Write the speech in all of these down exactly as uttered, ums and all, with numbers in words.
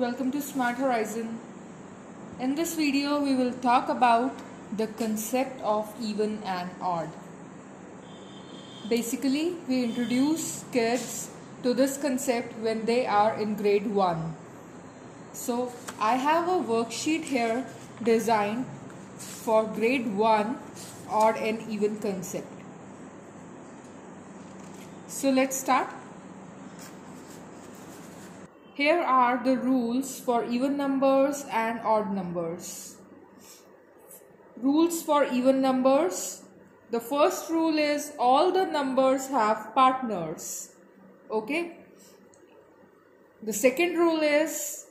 Welcome to Smart Horizon. In this video we will talk about the concept of even and odd. Basically we introduce kids to this concept when they are in grade one. So I have a worksheet here designed for grade one odd and even concept. So let's start. Here are the rules for even numbers and odd numbers. Rules for even numbers. The first rule is all the numbers have partners. Okay. The second rule is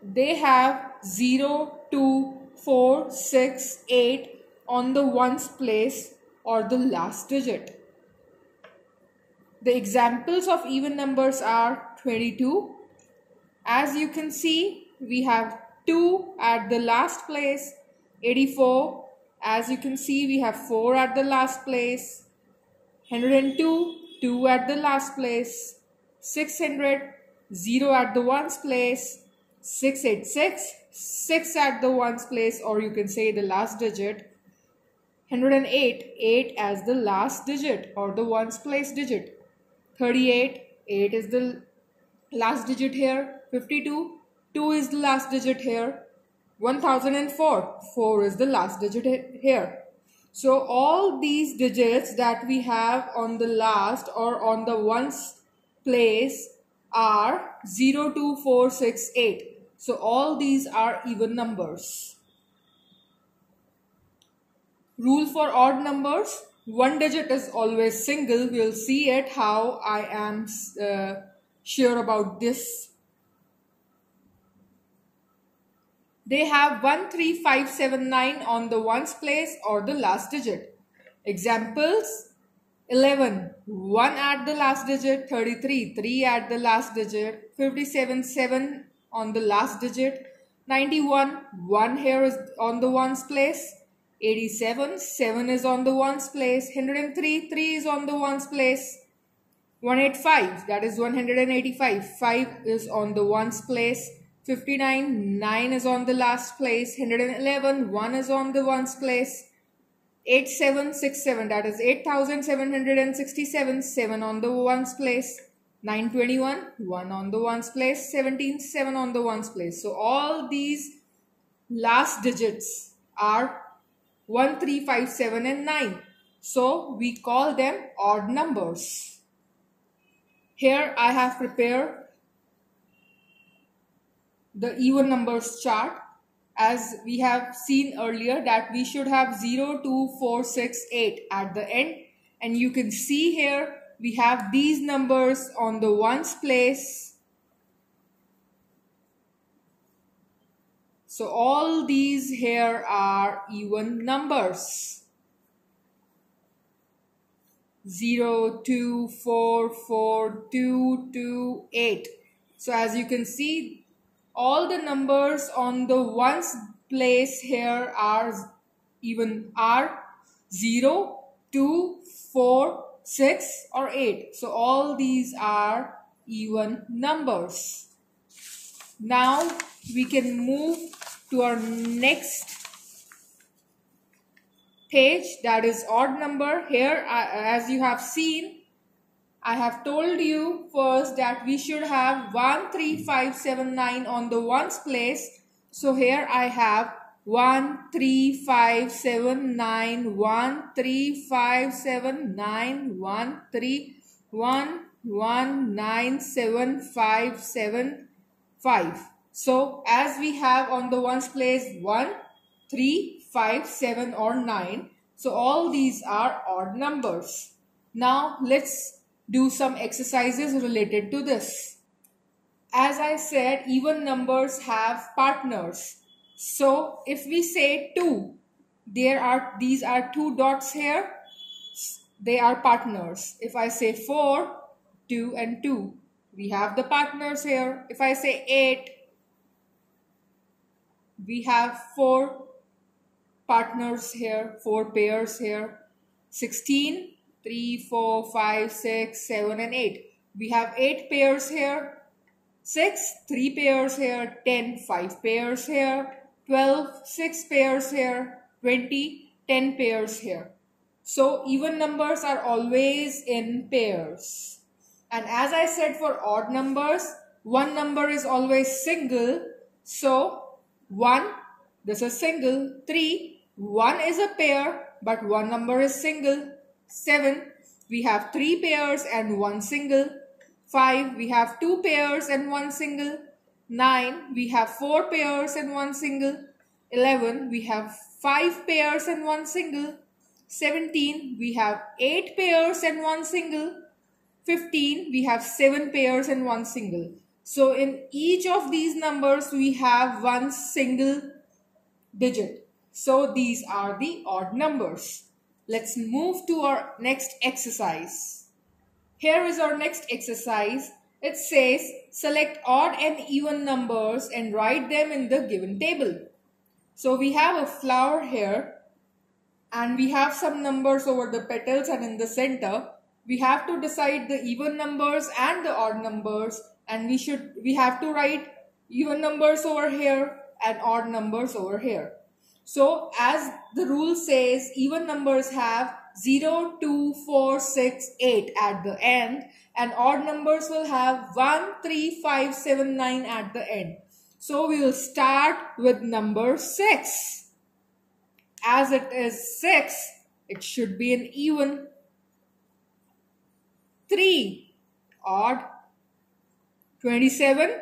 they have zero, two, four, six, eight on the ones place or the last digit. The examples of even numbers are twenty-two. As you can see, we have two at the last place, eighty-four. As you can see, we have four at the last place, one hundred two, two at the last place, six hundred, zero at the ones place, six eighty-six, six at the ones place, or you can say the last digit, one hundred eight, eight as the last digit or the ones place digit, thirty-eight, eight is the last digit here, fifty-two, two is the last digit here, one thousand four, four is the last digit here. So all these digits that we have on the last or on the ones place are zero, two, four, six, eight. So all these are even numbers. Rule for odd numbers. One digit is always single. We'll see it how I am uh, sure about this. They have one, three, five, seven, nine on the ones place or the last digit. Examples, eleven, one at the last digit, thirty-three, three at the last digit, fifty-seven, seven on the last digit, ninety-one, one here is on the ones place, eighty-seven, seven is on the ones place, one hundred three, three is on the ones place, one hundred eighty-five, that is one hundred eighty-five, five is on the ones place, fifty-nine, nine is on the last place, one hundred eleven, one is on the ones place, eighty-seven sixty-seven, that is eight thousand seven hundred sixty-seven, seven on the ones place, nine hundred twenty-one, one on the ones place, seventeen, seven on the ones place. So all these last digits are one, three, five, seven and nine. So we call them odd numbers. Here I have prepared the even numbers chart. As we have seen earlier that we should have zero, two, four, six, eight at the end. And you can see here we have these numbers on the ones place. So all these here are even numbers. zero, two, four, four, two, two, eight. So as you can see, all the numbers on the ones place here are even are zero, two, four, six or eight. So all these are even numbers. Now we can move to our next page, that is odd number. Here I, as you have seen, I have told you first that we should have one, three, five, seven, nine on the ones place. So here I have one, three, five, seven, nine, one, three, five, seven, nine, one, three, one, one, nine, seven, five, seven, five. So as we have on the ones place one, three, five, seven or nine. So all these are odd numbers. Now let's do some exercises related to this. As I said, even numbers have partners. So if we say two, there are these are two dots here. They are partners. If I say four, two and two, we have the partners here. If I say eight, we have four partners here, four pairs here, sixteen, three, four, five, six, seven and eight. We have eight pairs here, six, three pairs here, ten, five pairs here, twelve, six pairs here, twenty, ten pairs here. So even numbers are always in pairs. And as I said for odd numbers, one number is always single. So one, this is single, three, one is a pair, but one number is single, seven, we have three pairs and one single. Five, we have two pairs and one single. Nine, we have four pairs and one single. Eleven, we have five pairs and one single. Seventeen, we have eight pairs and one single. Fifteen, we have seven pairs and one single. So in each of these numbers, we have one single digit. So these are the odd numbers. Let's move to our next exercise. Here is our next exercise. It says select odd and even numbers and write them in the given table. So we have a flower here and we have some numbers over the petals and in the center. We have to decide the even numbers and the odd numbers, and we should we have to write even numbers over here and odd numbers over here. So as the rule says, even numbers have zero, two, four, six, eight at the end, and odd numbers will have one, three, five, seven, nine at the end. So we will start with number six. As it is six, it should be an even. three, odd. twenty-seven,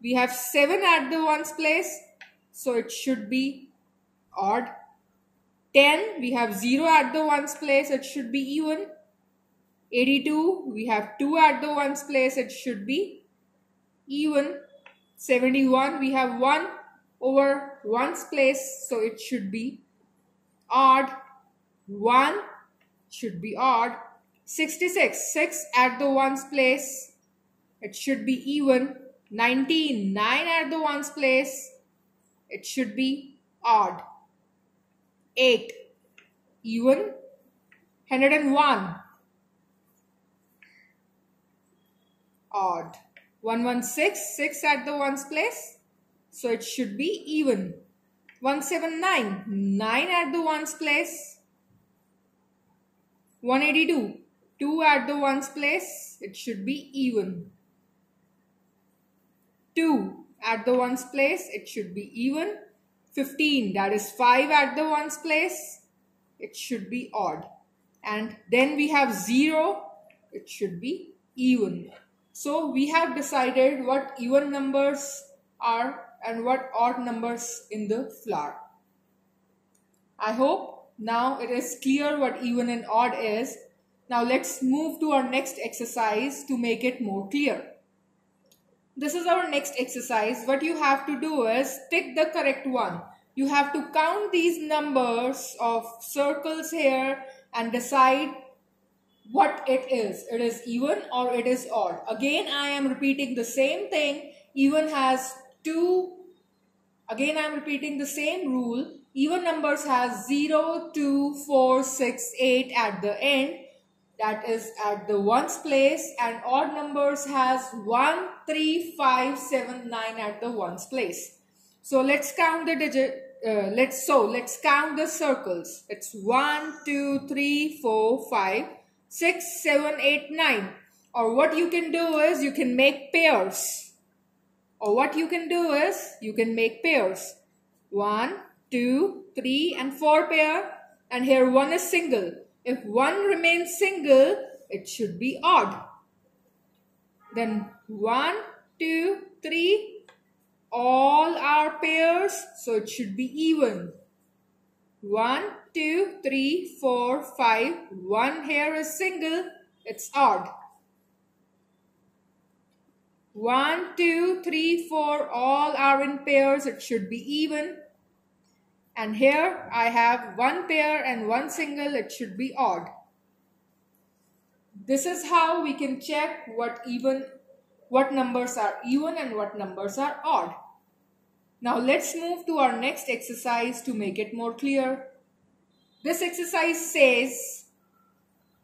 we have seven at the ones place, so it should be odd. ten, we have zero at the ones place, it should be even. eighty-two, we have two at the ones place, it should be even. seventy-one, we have one over ones place, so it should be odd. one should be odd. sixty-six, six at the ones place, it should be even. nineteen, nine at the ones place, it should be odd. eight, even. one hundred one, odd. one hundred sixteen, six at the ones place, so it should be even. one hundred seventy-nine, nine at the ones place. one hundred eighty-two, two at the ones place, it should be even. two at the ones place, it should be even. fifteen, that is five at the ones place, it should be odd. And then we have zero, it should be even. So we have decided what even numbers are and what odd numbers in the flower. I hope now it is clear what even and odd is. Now let's move to our next exercise to make it more clear. This is our next exercise. What you have to do is pick the correct one. You have to count these numbers of circles here and decide what it is. It is even or it is odd. Again, I am repeating the same thing. Even has two. Again, I am repeating the same rule. Even numbers has zero, two, four, six, eight at the end. That is at the ones place, and odd numbers has one, three, five, seven, nine at the ones place. So let's count the digit. Uh, let's so let's count the circles. It's one, two, three, four, five, six, seven, eight, nine. Or what you can do is you can make pairs. Or what you can do is you can make pairs. one, two, three and four pair, and here one is single. If one remains single, it should be odd. Then one, two, three, all are pairs, so it should be even. one, two, three, four, five, one here is single, it's odd. one, two, three, four, all are in pairs, it should be even. And here I have one pair and one single, it should be odd. This is how we can check what even, what numbers are even and what numbers are odd. Now let's move to our next exercise to make it more clear. This exercise says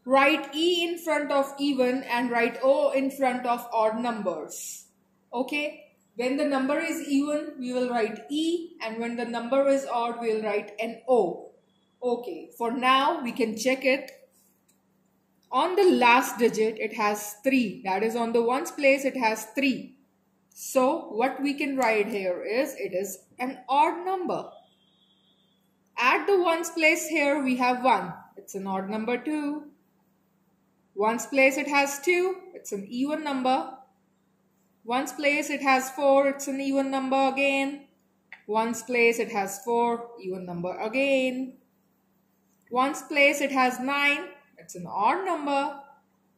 write E in front of even and write O in front of odd numbers. Okay, when the number is even, we will write E, and when the number is odd, we will write an O. Okay, for now, we can check it. On the last digit, it has three. That is, on the ones place, it has three. So, what we can write here is, it is an odd number. At the ones place here, we have one. It's an odd number too. Ones place, it has two. It's an even number. Ones place, it has four. It's an even number again. Ones place, it has four. Even number again. Ones place, it has nine. It's an odd number.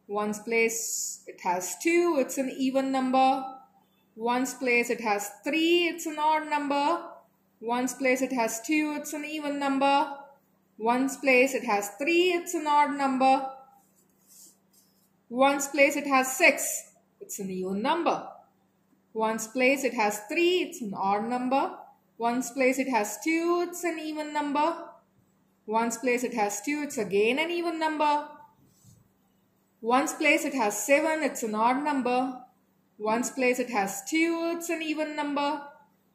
Ones place, it has two. It's an even number. Ones place, it has three. It's an odd number. Ones place, it has two. It's an even number. Ones place, it has three. It's an odd number. Ones place, it has six. It's an even number. Ones place, it has three. It's an odd number. Ones place, it has two. It's an even number. Ones place, it has two. It's again an even number. Ones place, it has seven. It's an odd number. Ones place, it has two. It's an even number.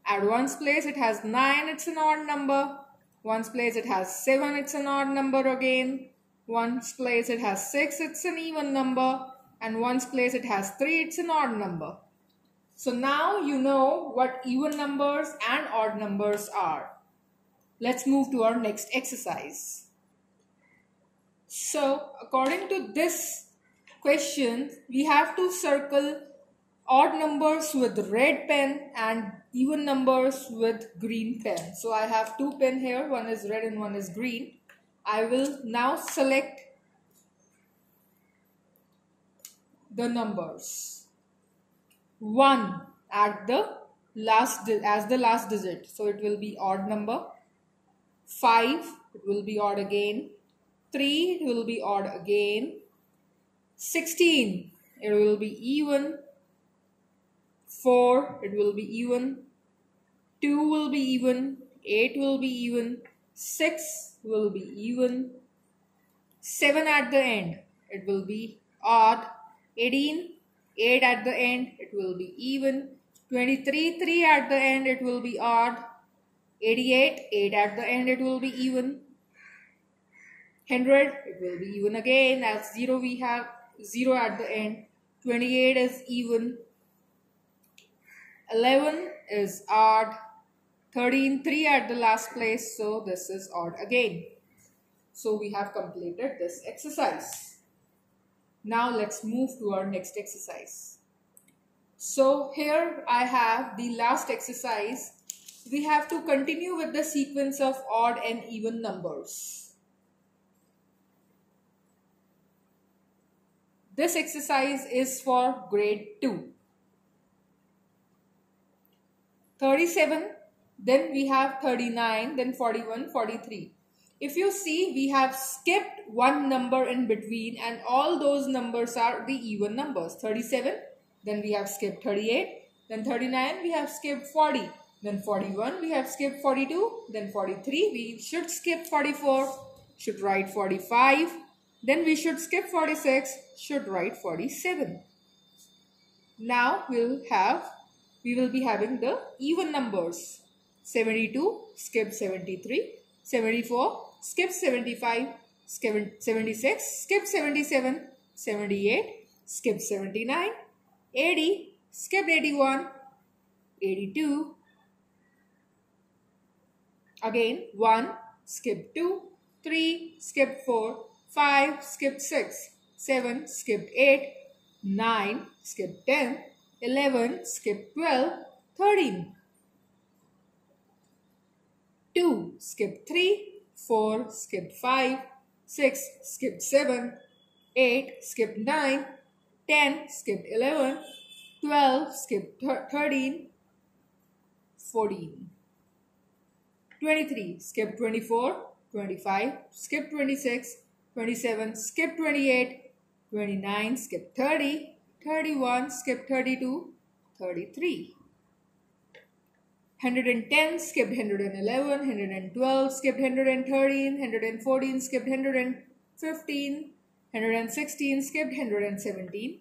At ones place, it has nine. It's an odd number. Ones place, it has seven. It's an odd number again. Ones place, it has six. It's an even number. And ones place, it has three. It's an odd number. So now you know what even numbers and odd numbers are. Let's move to our next exercise. So according to this question, we have to circle odd numbers with red pen and even numbers with green pen. So I have two pens here, one is red and one is green. I will now select the numbers. one at the last as the last digit, so it will be odd number. five, it will be odd again. three, it will be odd again. sixteen, it will be even. four, it will be even. two will be even. eight will be even. six will be even. seven at the end, it will be odd. eighteen, eight at the end, it will be even. twenty-three, three at the end, it will be odd. eighty-eight, eight at the end, it will be even. one hundred, it will be even again. At zero, we have zero at the end. twenty-eight is even. eleven is odd. thirteen, three at the last place, so this is odd again. So we have completed this exercise. Now let's move to our next exercise. So here I have the last exercise. We have to continue with the sequence of odd and even numbers. This exercise is for grade two. thirty-seven, then we have thirty-nine, then forty-one, forty-three. If you see, we have skipped one number in between and all those numbers are the even numbers. thirty-seven, then we have skipped thirty-eight, then thirty-nine, we have skipped forty. Then forty-one, we have skipped forty-two, then forty-three, we should skip forty-four, should write forty-five, then we should skip forty-six, should write forty-seven. Now we'll have, we will be having the even numbers. seventy-two, skip seventy-three, seventy-four, skip seventy-five, skip seventy-six, skip seventy-seven, seventy-eight, skip seventy-nine, eighty, skip eighty-one, eighty-two, again, one, skip two, three, skip four, five, skip six, seven, skip eight, nine, skip ten, eleven, skip twelve, thirteen, two, skip three, four, skip five, six, skip seven, eight, skip nine, ten, skip eleven, twelve, skip thirteen, fourteen. twenty-three, skip twenty-four, twenty-five, skip twenty-six, twenty-seven, skip twenty-eight, twenty-nine, skip thirty, thirty-one, skip thirty-two, thirty-three. one hundred ten, skip one hundred eleven, one hundred twelve, skip one hundred thirteen, one hundred fourteen, skip one hundred fifteen, one hundred sixteen, skip one hundred seventeen,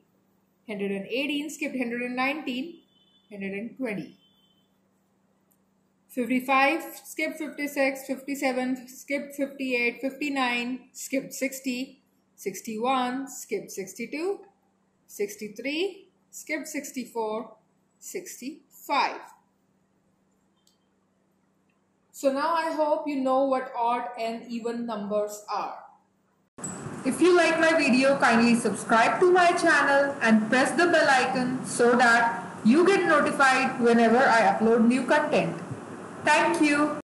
one hundred eighteen, skip one hundred nineteen, one hundred twenty. fifty-five, skip fifty-six, fifty-seven, skip fifty-eight, fifty-nine, skip sixty, sixty-one, skip sixty-two, sixty-three, skip sixty-four, sixty-five. So now I hope you know what odd and even numbers are. If you like my video, kindly subscribe to my channel and press the bell icon so that you get notified whenever I upload new content. Thank you.